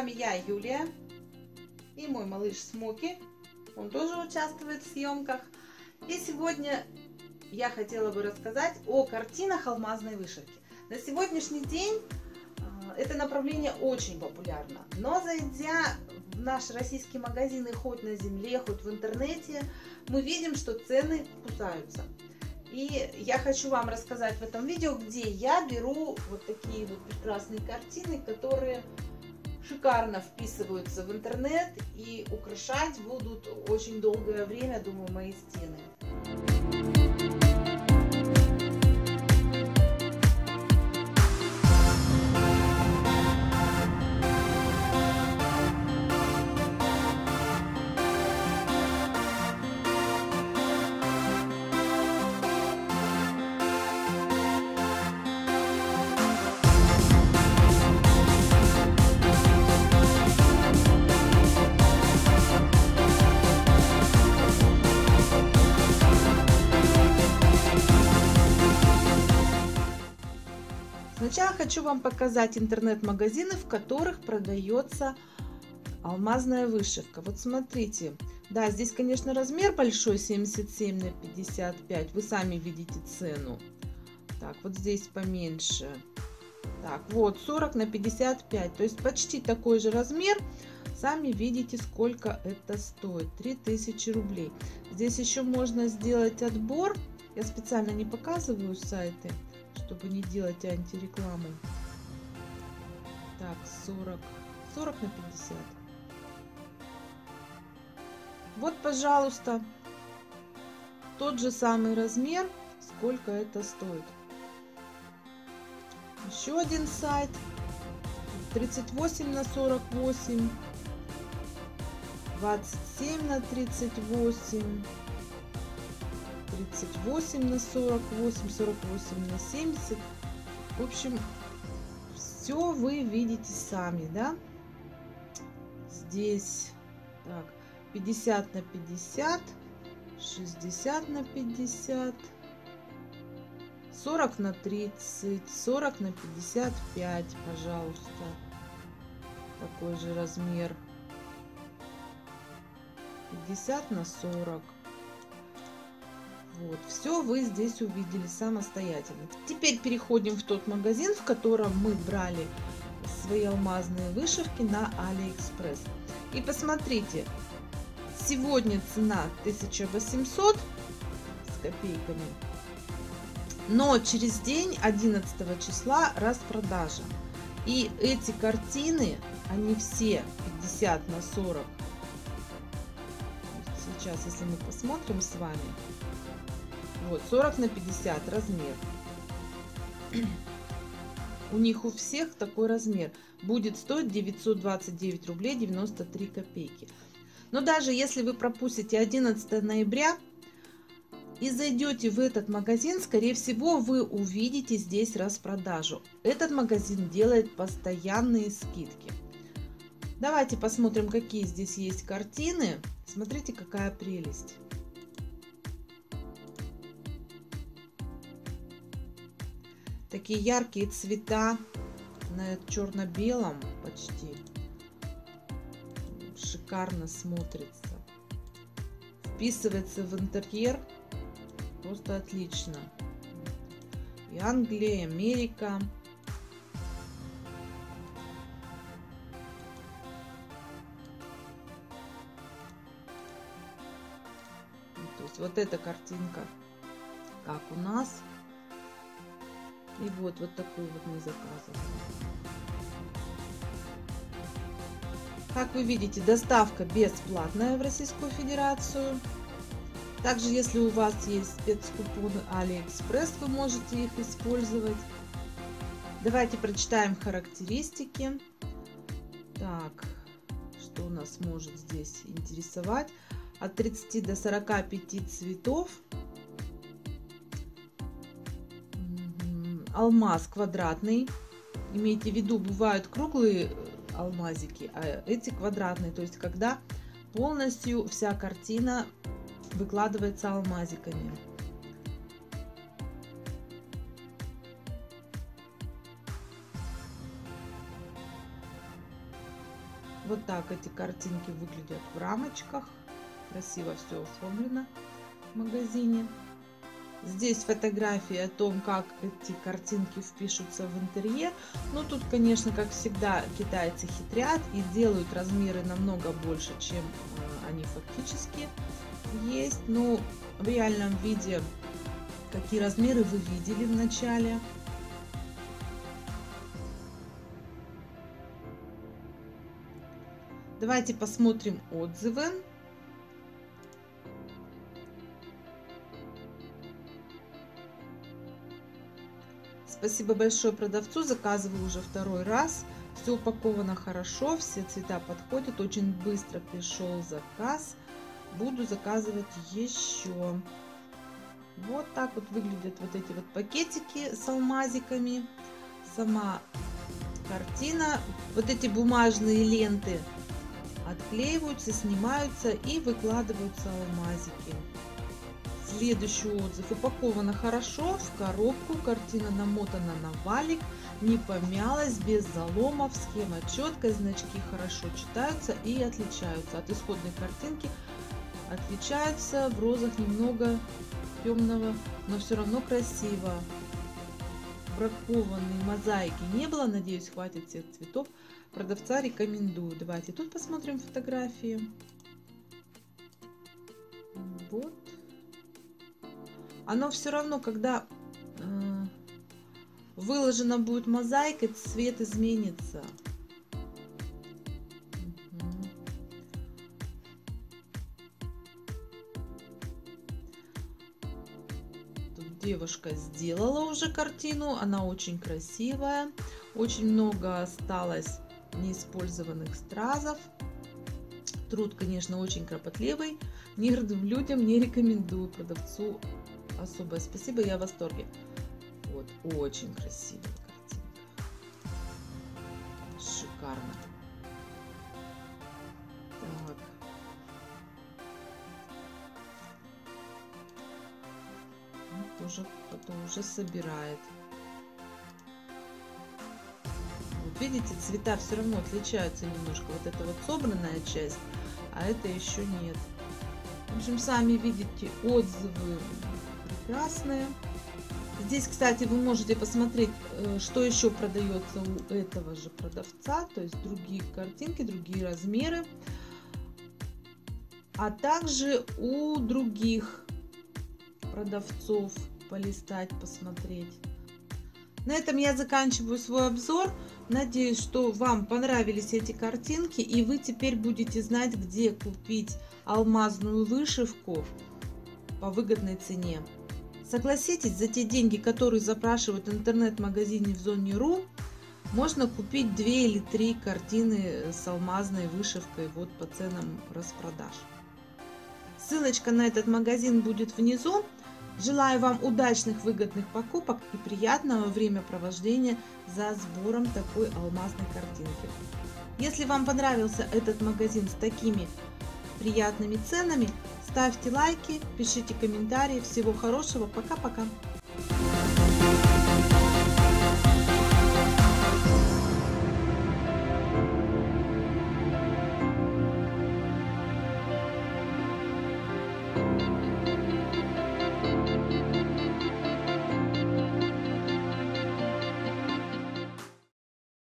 вами я, Юлия, и мой малыш Смоки. Он тоже участвует в съемках. И сегодня я хотела бы рассказать о картинах алмазной вышивки. На сегодняшний день это направление очень популярно. Но зайдя в наши российские магазины, хоть на земле, хоть в интернете, мы видим, что цены кусаются. И я хочу вам рассказать в этом видео, где я беру вот такие вот прекрасные картины, которые шикарно вписываются в интернет и украшать будут очень долгое время, думаю, мои стены. Сначала хочу вам показать интернет-магазины, в которых продается алмазная вышивка. Вот смотрите, да, здесь, конечно, размер большой, 77 на 55, вы сами видите цену. Так, вот здесь поменьше. Так, вот 40 на 55, то есть почти такой же размер. Сами видите, сколько это стоит, 3000 рублей. Здесь еще можно сделать отбор, я специально не показываю сайты, чтобы не делать антирекламу. Так, 40 на 50. Вот, пожалуйста, тот же самый размер, сколько это стоит. Еще один сайт, 38 на 48, 27 на 38, 38 на 48, 48 на 70. В общем, все вы видите сами, да? Здесь так, 50 на 50, 60 на 50, 40 на 30, 40 на 55, пожалуйста, такой же размер, 50 на 40. Вот, все вы здесь увидели самостоятельно. Теперь переходим в тот магазин, в котором мы брали свои алмазные вышивки на AliExpress. И посмотрите, сегодня цена 1800 с копейками, но через день, 11 числа, распродажа. И эти картины, они все 50 на 40. Сейчас, если мы посмотрим с вами, вот 40 на 50 размер. У них у всех такой размер. Будет стоить 929 рублей 93 копейки. Но даже если вы пропустите 11 ноября и зайдете в этот магазин, скорее всего, вы увидите здесь распродажу. Этот магазин делает постоянные скидки. Давайте посмотрим, какие здесь есть картины. Смотрите, какая прелесть. Такие яркие цвета на черно-белом почти. Шикарно смотрится. Вписывается в интерьер. Просто отлично. И Англия, и Америка. То есть вот эта картинка, как у нас. И вот такой вот мы заказываем. Как вы видите, доставка бесплатная в Российскую Федерацию. Также, если у вас есть спецкупоны AliExpress, вы можете их использовать. Давайте прочитаем характеристики. Так, что нас может здесь интересовать? От 30 до 45 цветов. Алмаз квадратный, имейте в виду, бывают круглые алмазики, а эти квадратные, то есть когда полностью вся картина выкладывается алмазиками. Вот так эти картинки выглядят в рамочках. Красиво все оформлено в магазине. Здесь фотографии о том, как эти картинки впишутся в интерьер. Но тут, конечно, как всегда, китайцы хитрят и делают размеры намного больше, чем они фактически есть. Но в реальном виде, какие размеры вы видели в начале. Давайте посмотрим отзывы. Спасибо большое продавцу, заказываю уже второй раз. Все упаковано хорошо, все цвета подходят. Очень быстро пришел заказ. Буду заказывать еще. Вот так вот выглядят вот эти вот пакетики с алмазиками. Сама картина. Вот эти бумажные ленты отклеиваются, снимаются и выкладываются алмазики. Следующий отзыв. Упаковано хорошо, в коробку, картина намотана на валик, не помялась, без заломов, схема четкая, значки хорошо читаются и отличаются. От исходной картинки отличаются, в розах немного темного, но все равно красиво. Бракованной мозаики не было, надеюсь, хватит всех цветов. Продавца рекомендую. Давайте тут посмотрим фотографии. Вот. Оно все равно, когда выложена будет мозаика, цвет изменится. Тут девушка сделала уже картину, она очень красивая. Очень много осталось неиспользованных стразов. Труд, конечно, очень кропотливый. Нервным людям не рекомендую, продавцу особое спасибо, я в восторге. Вот, очень красивая картинка. Шикарно. Так. Вот уже, потом уже собирает. Вот видите, цвета все равно отличаются немножко. Вот это вот собранная часть, а это еще нет. В общем, сами видите, отзывы прекрасные. Здесь, кстати, вы можете посмотреть, что еще продается у этого же продавца, то есть другие картинки, другие размеры, а также у других продавцов полистать, посмотреть. На этом я заканчиваю свой обзор. Надеюсь, что вам понравились эти картинки и вы теперь будете знать, где купить алмазную вышивку по выгодной цене. Согласитесь, за те деньги, которые запрашивают интернет-магазине в Зоне.ру, можно купить 2 или 3 картины с алмазной вышивкой вот по ценам распродаж. Ссылочка на этот магазин будет внизу. Желаю вам удачных выгодных покупок и приятного времяпровождения за сбором такой алмазной картинки. Если вам понравился этот магазин с такими приятными ценами, ставьте лайки, пишите комментарии. Всего хорошего. Пока-пока.